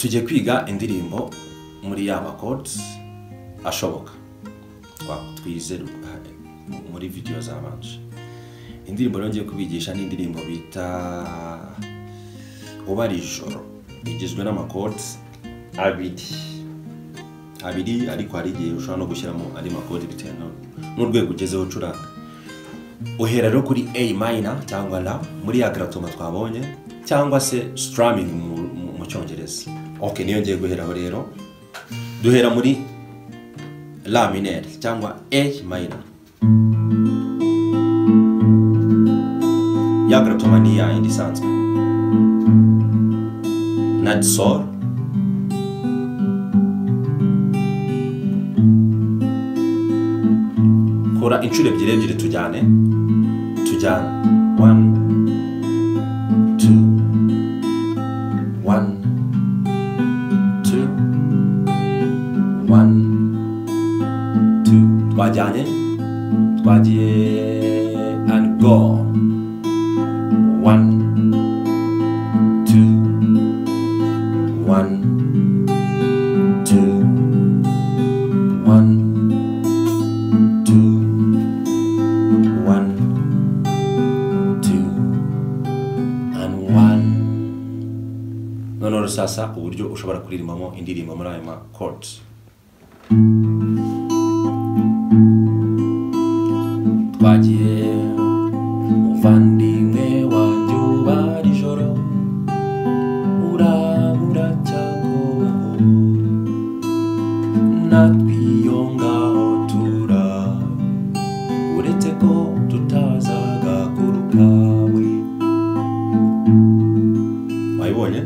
tujye kwiga indirimbo muri ya chords ashoboka twize muri video zabanje. Indirimbo ngiye kubigisha ni indirimbo bita Ubara Ijoro, igizwe n'ama chords abiri ariko ari giye ushobora no gushyiramo ari ma chords bitanu n'urwego ugezeho ucuranga. Uhera rero kuri A minor cyangwa La muri ya gratoma twabonye cyangwa se strumming mu cyongereza. Okay, niyo ngiye guhera ho rero. Duhera muri La minor cyangwa A minor. Ya gratoma ni ya indi sanzwe. Na sol. Kora inshuro ebyiri tujyane 1 2 1 2 1 2 twagiye and go 1 2 1 2 1 2 1 2 and 1. Noneho sasa uburyo ushobora kuririmbamo indirimbo muri ayo ma chords. Twagiye muvandimwe wanjye ubara ijoro, urabura cyako natwiyo ngaho tura, uretse ko tutazagakuruka we. Wayibonye?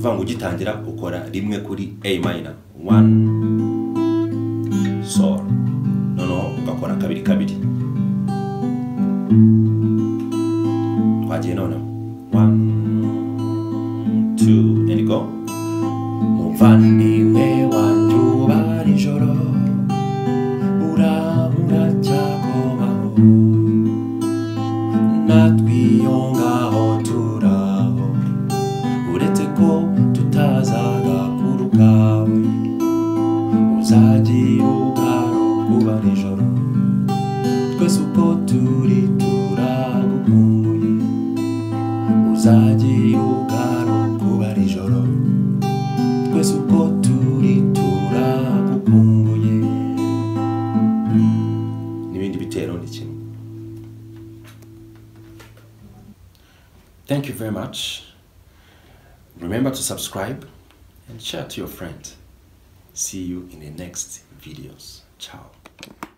Vuga ngo ugitangira ukora rimwe kuri A minor 1 sol, noneho ugakora kabiri no 1 2 and go. Muvandimwe wanjye ubara ijoro, urabura cyakobaho natwiyo ngaho turaho, uretse ko tutazagakuruka we. Uzagira ubwaro ubara ijoro, twese uko turi turagukunda. Uzagira ubwaro ubara ijoro, twese uko turi turagukumbuye. N'ibindi bitero ni kimwe. Thank you very much. Remember to subscribe and share to your friend. See you in the next videos. Ciao.